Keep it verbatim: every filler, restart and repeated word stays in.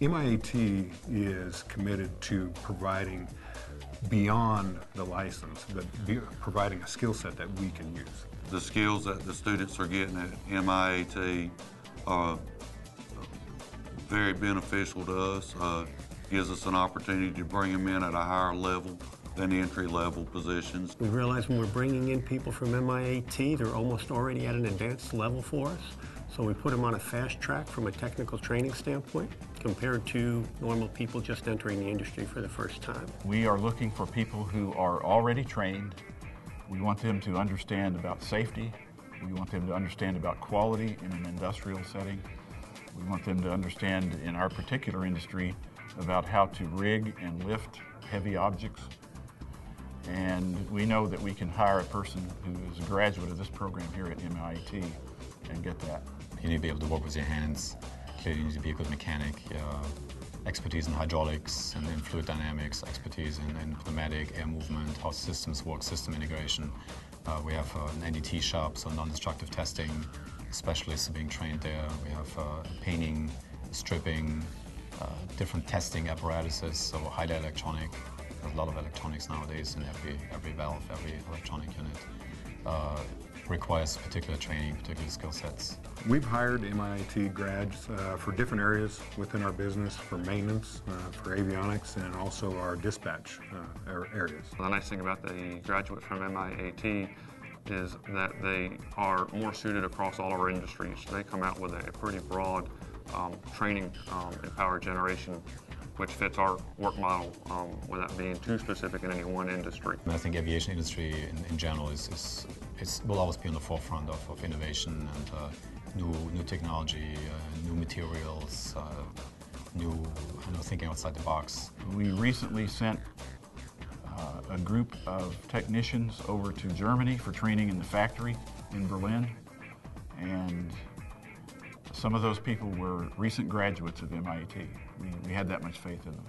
M I A T is committed to providing beyond the license, but be, providing a skill set that we can use. The skills that the students are getting at M I A T are very beneficial to us. Uh, gives us an opportunity to bring them in at a higher level than entry-level positions. We realize when we're bringing in people from M I A T, they're almost already at an advanced level for us. So we put them on a fast track from a technical training standpoint compared to normal people just entering the industry for the first time. We are looking for people who are already trained. We want them to understand about safety. We want them to understand about quality in an industrial setting. We want them to understand, in our particular industry, about how to rig and lift heavy objects. And we know that we can hire a person who is a graduate of this program here at M I A T and get that. You need to be able to work with your hands. Clearly, you need to be a good mechanic. Uh, expertise in hydraulics and in fluid dynamics, expertise in, in pneumatic, air movement, how systems work, system integration. Uh, we have uh, an N D T shop, so non-destructive testing specialists are being trained there. We have uh, painting, stripping, uh, different testing apparatuses, so highly electronic. There's a lot of electronics nowadays in every, every valve, every electronic unit. Uh, requires particular training, particular skill sets. We've hired M I A T grads uh, for different areas within our business, for maintenance, uh, for avionics, and also our dispatch uh, areas. The nice thing about the graduates from M I A T is that they are more suited across all our industries. They come out with a pretty broad um, training um, in power generation, which fits our work model um, without being too specific in any one industry. I think the aviation industry in, in general is, is, is will always be on the forefront of, of innovation and uh, new new technology, uh, new materials, uh, new you know, thinking outside the box. We recently sent uh, a group of technicians over to Germany for training in the factory in Berlin, and some of those people were recent graduates of M I A T. We, we had that much faith in them.